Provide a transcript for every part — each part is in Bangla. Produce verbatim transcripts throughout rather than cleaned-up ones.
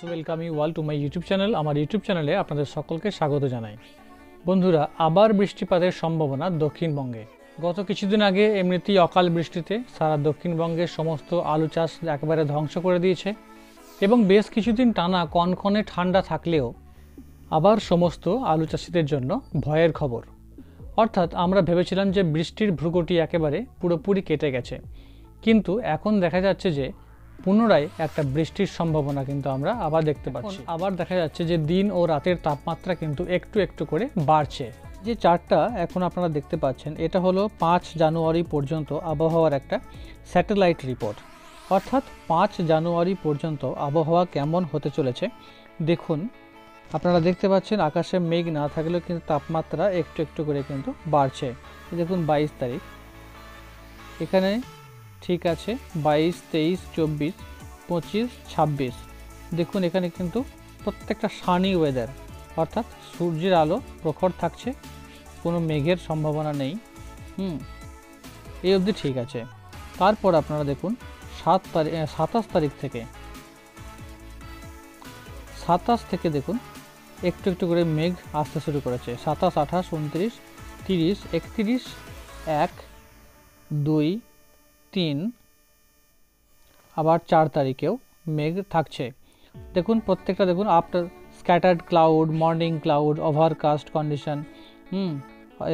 So welcome you all to my YouTube channel आमार यूट्यूब चैनले आपनादेर सकलके स्वागत जानाई। बंधुरा आबार बृष्टिपातेर सम्भावना दक्षिणबंगे। गत किछुदिन आगे एमनितेई अकाल बृष्टिते सारा दक्षिणबंगे समस्त आलू चाष एकेबारे ध्वंस करे दिएछे एबं बेश किछुदिन टाना कनकने ठंडा थाकलेओ आबार समस्त आलू चाषीदेर जन्य भयेर खबर। अर्थात आमरा भेबेछिलाम जे बृष्टिर भ्रुकुटी एकेबारे पुरोपुरि केटे गेछे, किन्तु एखन देखा जाच्छे जे पुनराय एक बृष्टिर सम्भावना किन्तु आमरा आबार देखते पाच्छी। आबार देखा जाच्छे जे दिन और रातेर तापमात्रा किन्तु एकटू एकटू करे बाड़छे। जे चार्टटा एखन आपनारा देखते पाच्छेन एटा हलो पाँच जानुआरि पर्यन्त आबहावार एकटा सैटेलाइट रिपोर्ट। अर्थात पाँच जानुआरि पर्यन्त आबहावा केमन होते चलेछे देखुन आपनारा देखते पाच्छेन आकाशे मेघ ना थाकलेও किन्तु तापमात्रा एकटू एकटू करे किन्तु बाड़छे। देखुन बाईश तारिख एखाने ठीक आछे, बाईश तेईस चौबीस पचिस छब्बीस देखुन एखाने किन्तु प्रत्येकटा सानी वेदार। अर्थात सूर्येर आलो प्रखर थाकछे, कोनो मेघेर सम्भावना नेई। हम्म एई अब्दि ठीक आछे। तारपर आपनारा देखुन सात तारिख सत्ताईश तारिख थेके सत्ताईश थेके देखुन एकटू एकटू करे मेघ आसते शुरू करेछे। सत्ताईश अट्ठाईश उनत्रिश त्रिश एकत्रिश एक दुई तीन आबार चार तारीखेও मेघ থাকছে। দেখুন প্রত্যেকটা দেখুন after scattered cloud morning cloud overcast condition hmm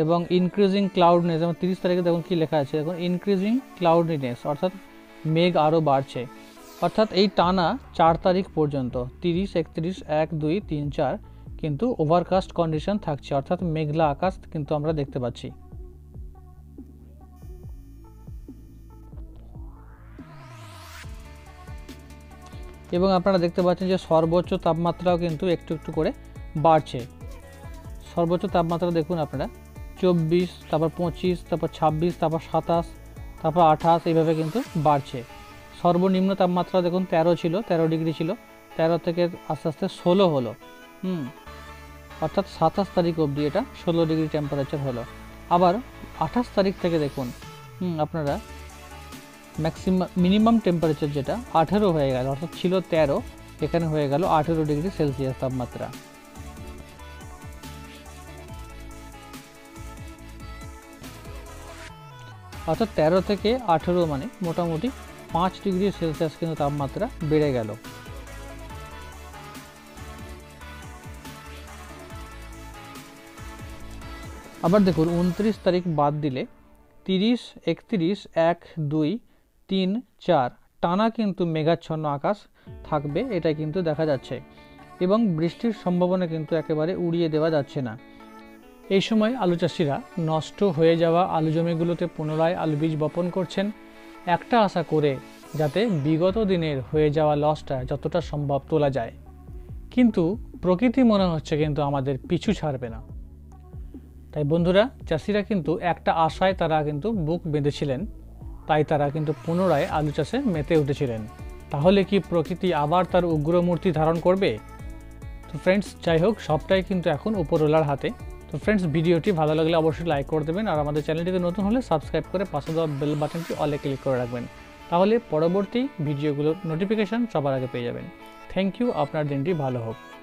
এবং ইনক্রিজিং ক্লাউডনেস। যেমন তিরিশ তারিখে দেখুন কি লেখা আছে, দেখুন ইনক্রিজিং ক্লাউডিনেস অর্থাৎ মেঘ আরও বাড়ছে। অর্থাৎ এই টানা চার তারিখ পর্যন্ত তিরিশ একত্রিশ এক দুই তিন চার কিন্তু ওভারকাস্ট কন্ডিশন থাকছে, অর্থাৎ মেঘলা আকাশ কিন্তু আমরা দেখতে পাচ্ছি। এবং আপনারা দেখতে পাচ্ছেন যে সর্বোচ্চ তাপমাত্রাও কিন্তু একটু একটু করে বাড়ছে। সর্বোচ্চ তাপমাত্রা দেখুন আপনারা চব্বিশ, তারপর পঁচিশ, তারপর ছাব্বিশ, তারপর সাতাশ, তারপর আঠাশ, এইভাবে কিন্তু বাড়ছে। সর্বনিম্ন তাপমাত্রা দেখুন তেরো ছিল, তেরো ডিগ্রি ছিল, তেরো থেকে আস্তে আস্তে ষোলো হলো। হুম অর্থাৎ সাতাশ তারিখ অবধি এটা ষোলো ডিগ্রি টেম্পারেচার হলো। আবার আঠাশ তারিখ থেকে দেখুন হুম আপনারা मैक्सिमाम मिनिमाम टेम्पारेचर जेटा আঠারো হয়ে গেল। অর্থাৎ ছিল তেরো, এখানে হয়ে গেল আঠারো ডিগ্রি সেলসিয়াস তাপমাত্রা। অর্থাৎ তেরো থেকে আঠারো মানে মোটামুটি পাঁচ ডিগ্রি সেলসিয়াস কিন্তু তাপমাত্রা বেড়ে গেল। আবার দেখুন উনত্রিশ তারিখ বাদ দিলে তিরিশ একত্রিশ এক দুই তিন চার টানা কিন্তু মেঘাচ্ছন্ন আকাশ থাকবে, এটা কিন্তু দেখা যাচ্ছে এবং বৃষ্টির সম্ভাবনা কিন্তু একেবারে উড়িয়ে দেওয়া যাচ্ছে না। এই সময় আলু চাষিরা নষ্ট হয়ে যাওয়া আলু জমিগুলোতে পুনরায় আলু বীজ বপন করছেন, একটা আশা করে যাতে বিগত দিনের হয়ে যাওয়া লসটা যতটা সম্ভব তোলা যায়। কিন্তু প্রকৃতি মনে হচ্ছে কিন্তু আমাদের পিছু ছাড়বে না। তাই বন্ধুরা চাষিরা কিন্তু একটা আশায় তারা কিন্তু বুক বেঁধেছিলেন, তাই তারা কিন্তু পুনরায় আলু চাষে মেতে উঠেছিলেন। তাহলে কি প্রকৃতি আবার তার উগ্র মূর্তি ধারণ করবে? তো ফ্রেন্ডস যাই হোক সবটাই কিন্তু এখন উপরওয়ালার হাতে। তো ফ্রেন্ডস ভিডিওটি ভালো লাগলে অবশ্যই লাইক করে দেবেন আর আমাদের চ্যানেলটিকে নতুন হলে সাবস্ক্রাইব করে পাশে দেওয়া বেল বাটনটি অলে ক্লিক করে রাখবেন, তাহলে পরবর্তী ভিডিওগুলোর নোটিফিকেশান সবার আগে পেয়ে যাবেন। থ্যাংক ইউ, আপনার দিনটি ভালো হোক।